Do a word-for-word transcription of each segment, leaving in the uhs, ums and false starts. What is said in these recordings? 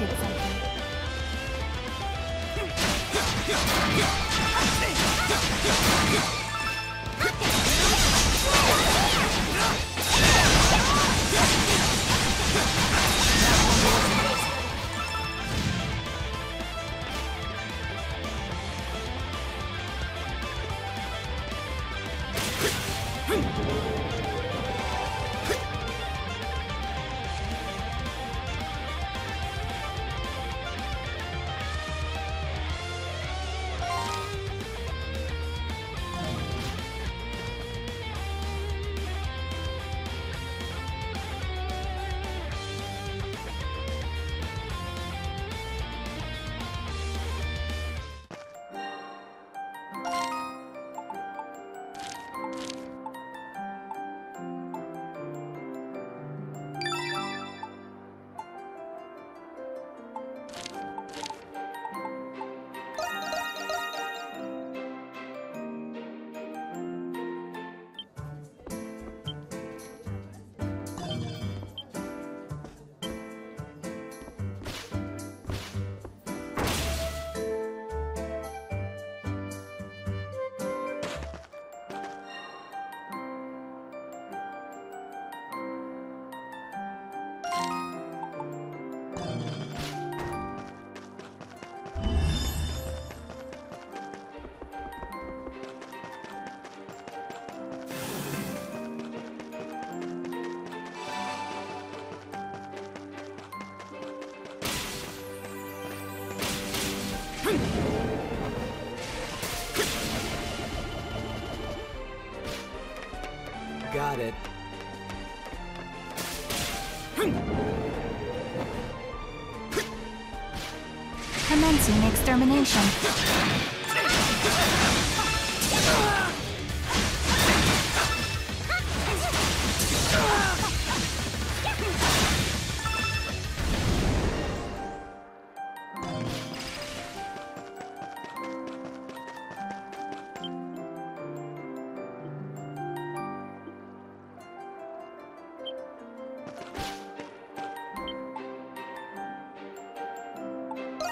expected something. Got it. Commencing extermination.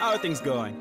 How are things going?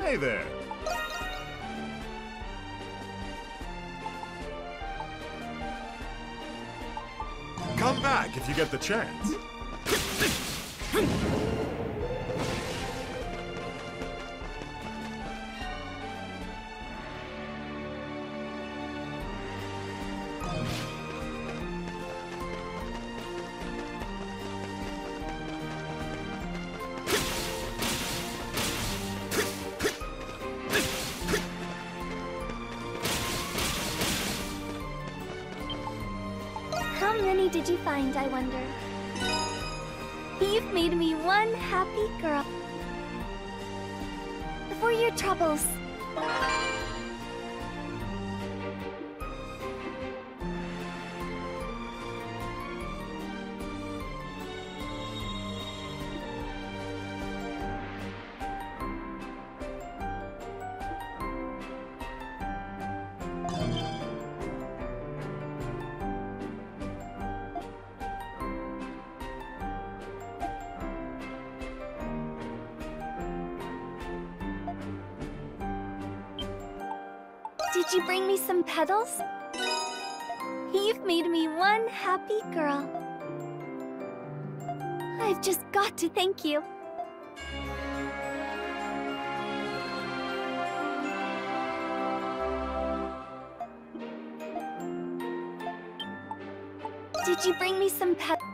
Hey there! Come back if you get the chance! Did you find, I wonder? You've made me one happy girl. For your troubles. Did you bring me some petals? You've made me one happy girl. I've just got to thank you. Did you bring me some petals?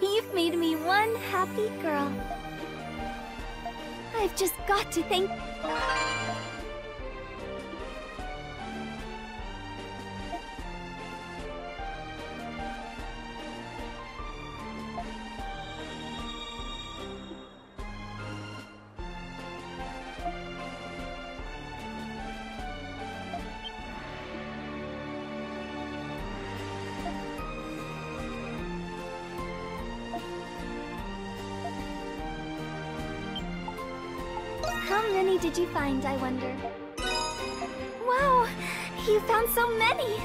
You've made me one happy girl. I've just got to thank you. Did you find, I wonder? Wow, you found so many!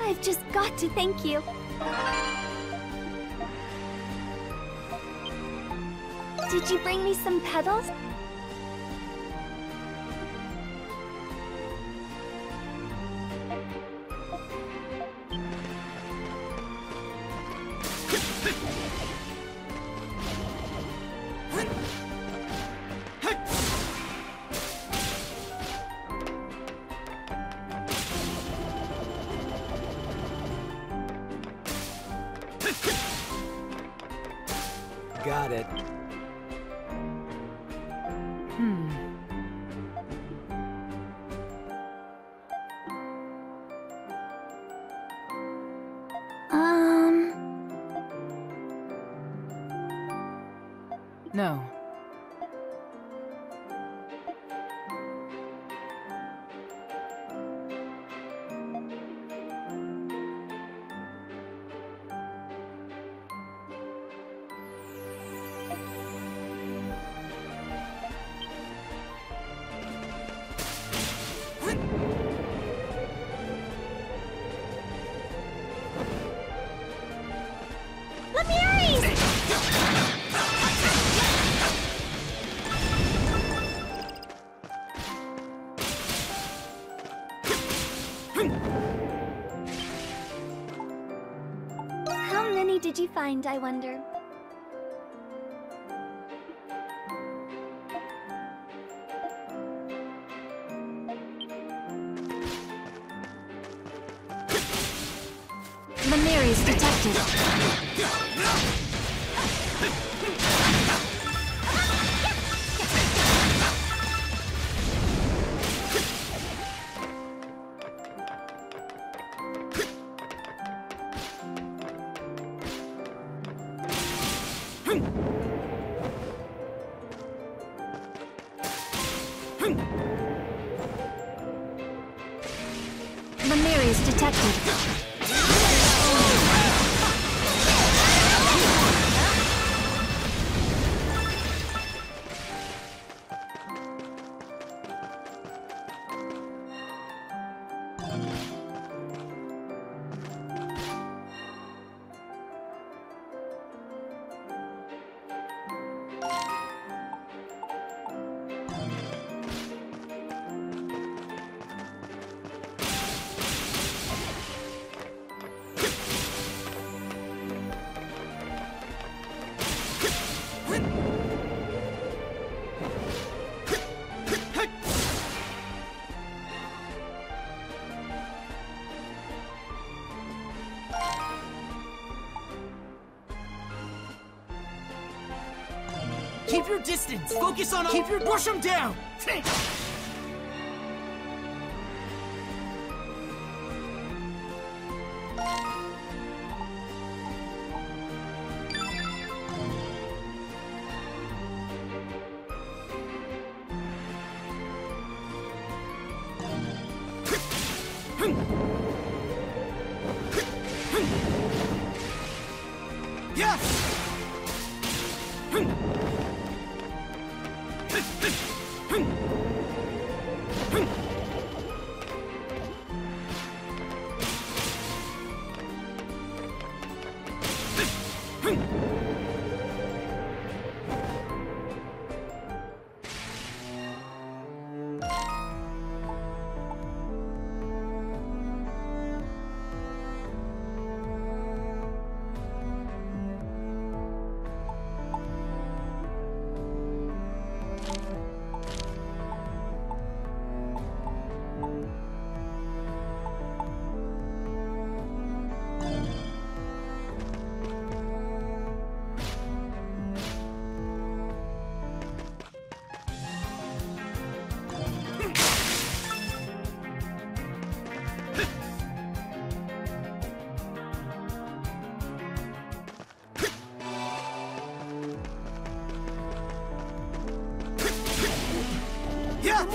I've just got to thank you. Did you bring me some petals? Got it. Hmm. Um. No. Did you find, I wonder? Monstrums detected. Keep your distance! Focus on- Keep your- Push him down! Yeah.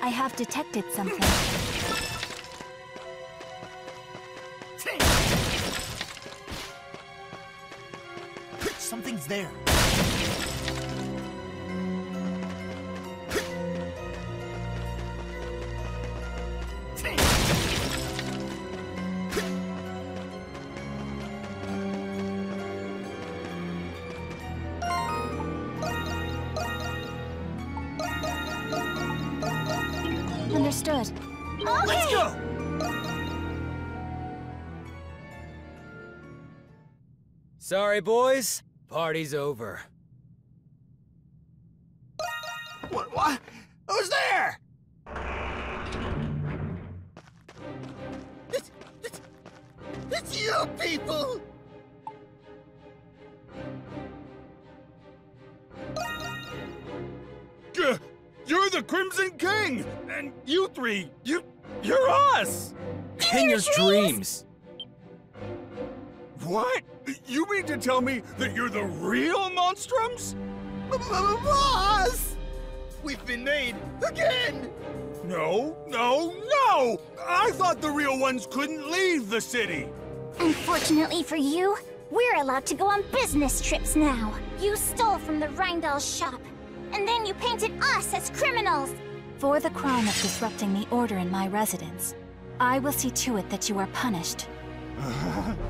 I have detected something. Something's there. Understood. Okay. Let's go! Sorry, boys. Party's over. What? What? Who's there? It's, it's, it's you people! Gah, you're the Crimson King! And you three, you, you're us! King of dreams! What? You mean to tell me that you're the real Monstrums? B-b-boss! We've been made again! No, no, no! I thought the real ones couldn't leave the city! Unfortunately for you, we're allowed to go on business trips now. You stole from the Reindahl shop, and then you painted us as criminals! For the crime of disrupting the order in my residence, I will see to it that you are punished. The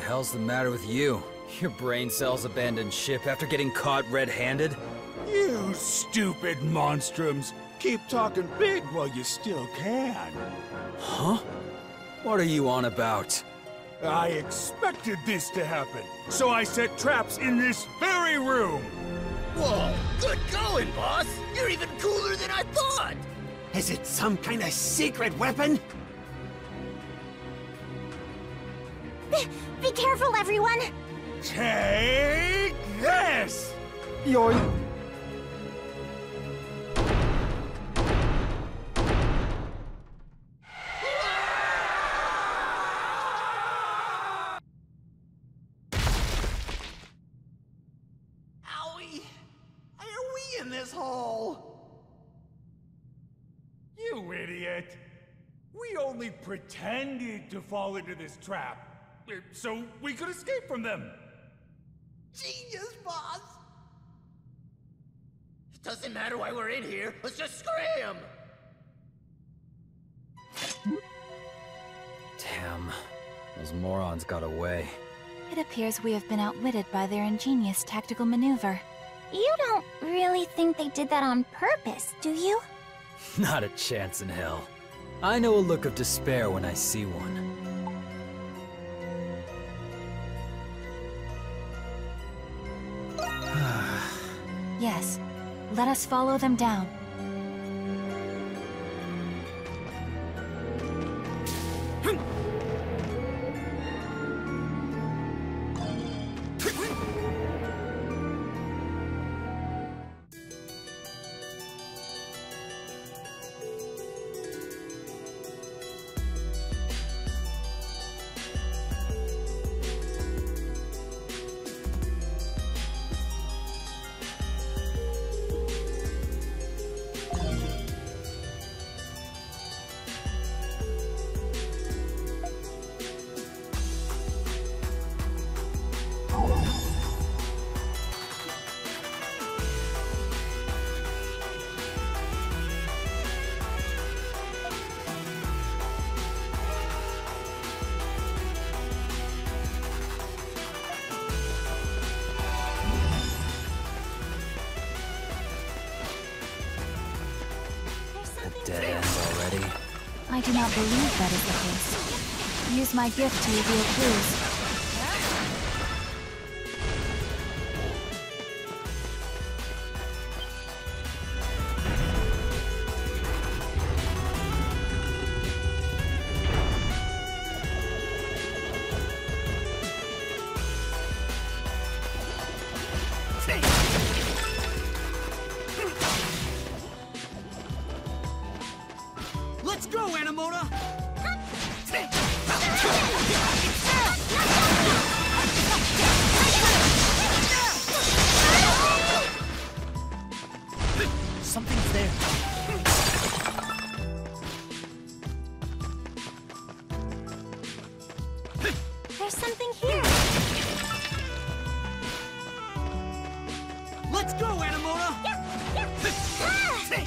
hell's the matter with you? Your brain cells abandoned ship after getting caught red-handed? You stupid Monstrums! Keep talking big while you still can. Huh? What are you on about? I expected this to happen, so I set traps in this very room! Whoa! Good going, boss! You're even cooler than I thought! Is it some kind of secret weapon? Be, be careful, everyone! Take this! Yoink! Owie! Why are we in this hole? You idiot! We only pretended to fall into this trap, so we could escape from them! Genius, boss! Doesn't matter why we're in here. Let's just scram! Damn. Those morons got away. It appears we have been outwitted by their ingenious tactical maneuver. You don't really think they did that on purpose, do you? Not a chance in hell. I know a look of despair when I see one. Yes. Let us follow them down. I do not believe that is the case. Use my gift to reveal clues. Let's go, Animora! Something's there. There's something here. Let's go, Animora! Yeah, yeah. Ah! Yeah.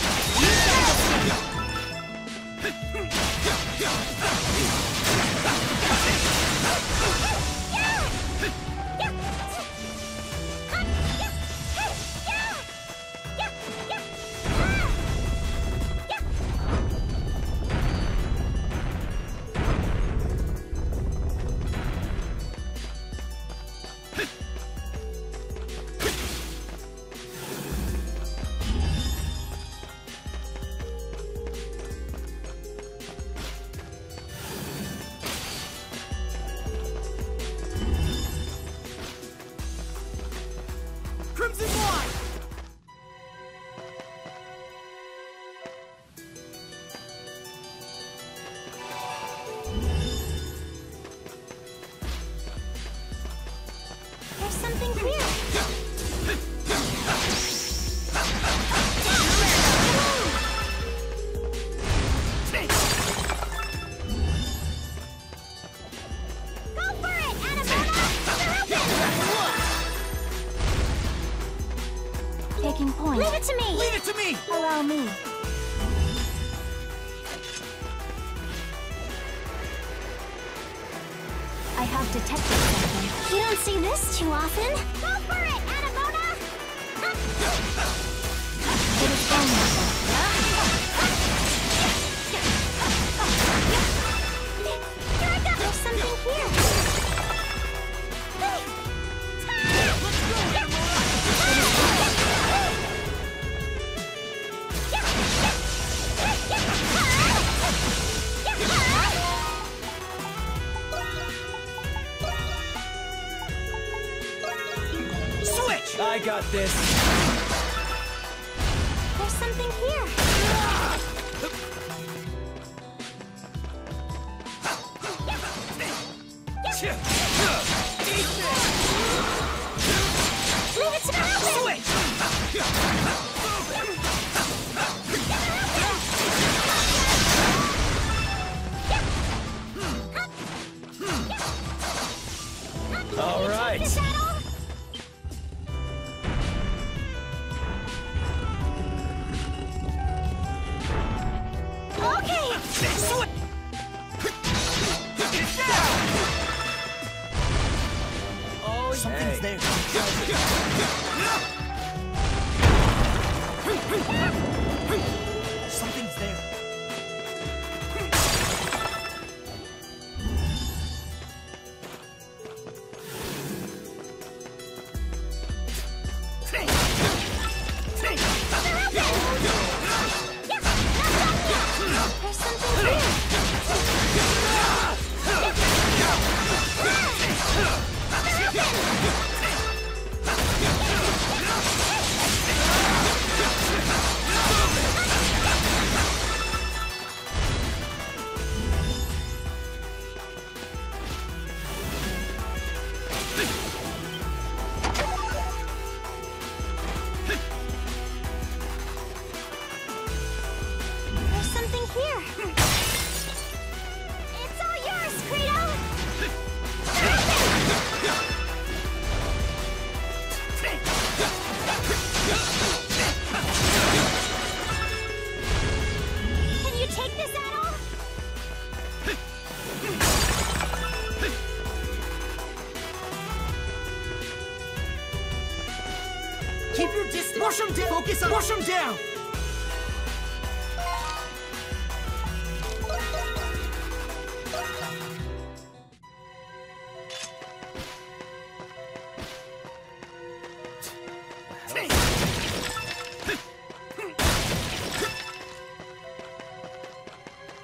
Point. Leave it to me! Leave it to me! Allow me. I have detected something. You don't see this too often. Go for it, Animora! It is vulnerable. Here I go! There's something here. Let's go! I got this. There's something here. Leave it to me. All right. Is that all? Can you take this at all? Keep your distance. Wash them down. Focus on. Wash them down.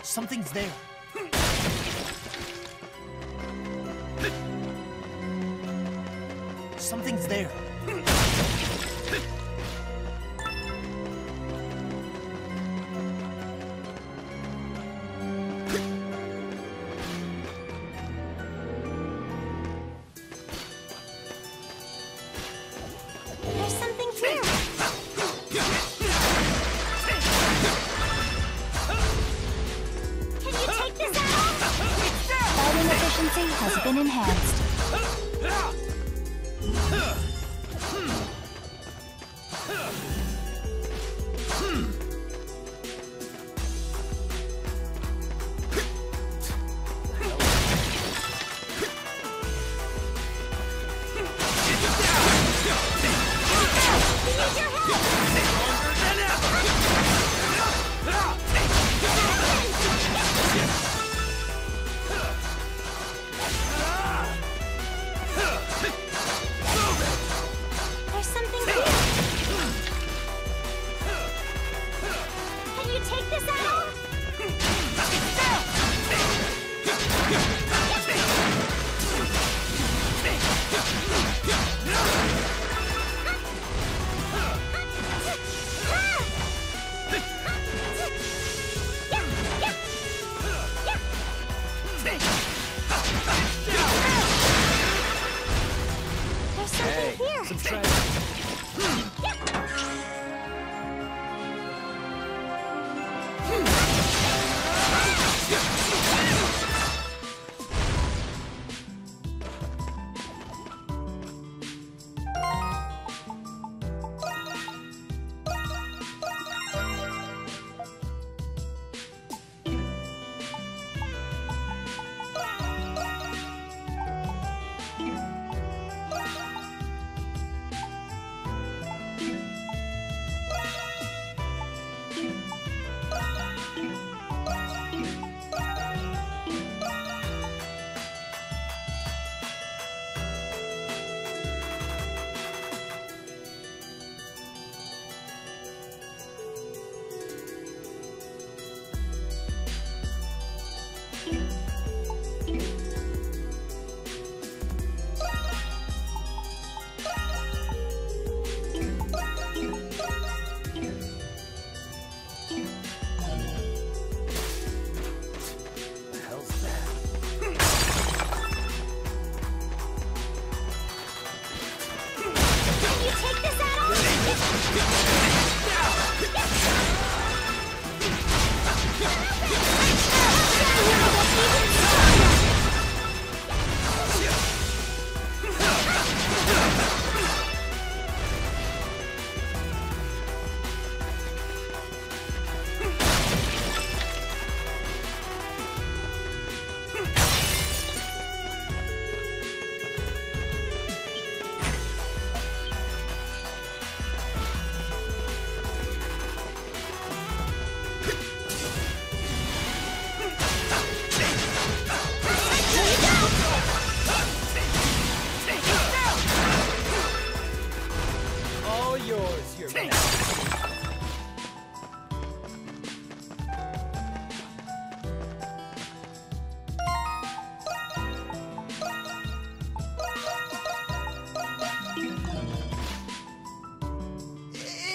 Something's there. Something's there. Has been enhanced.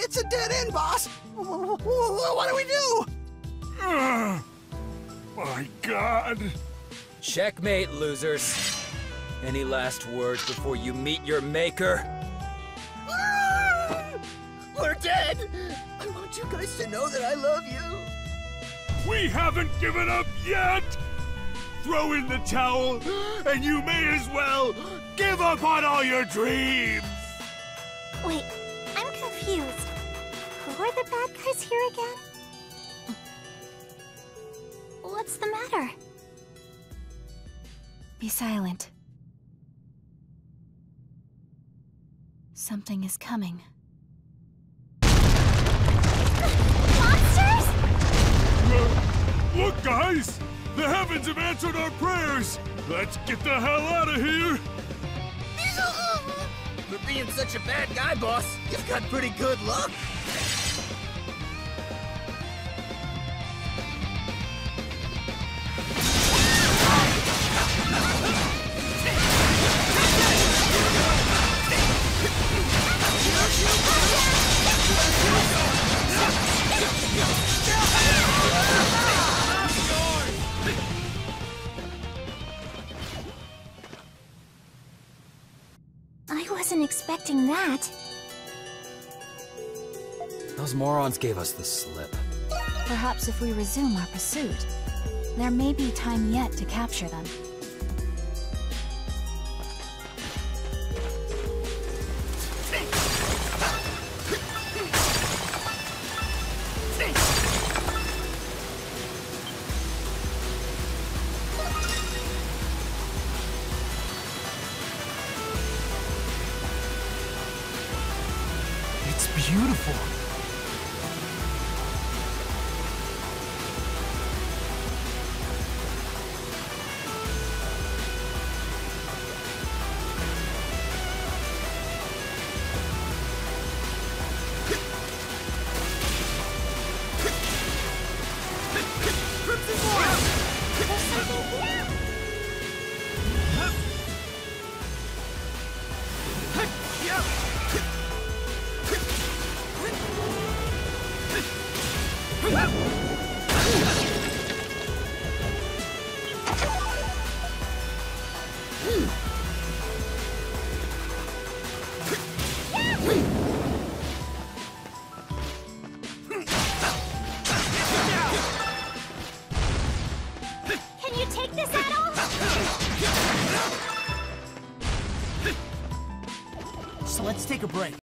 It's a dead end, boss! What do we do? Uh, my God! Checkmate, losers. Any last words before you meet your maker? Ah! We're dead! I want you guys to know that I love you. We haven't given up yet! Throw in the towel, and you may as well give up on all your dreams! here again? What's the matter? Be silent. Something is coming. Monsters? Well, look, guys! The heavens have answered our prayers! Let's get the hell out of here! For being such a bad guy, boss, you've got pretty good luck. Expecting that. Those morons gave us the slip. Perhaps if we resume our pursuit, there may be time yet to capture them. Beautiful.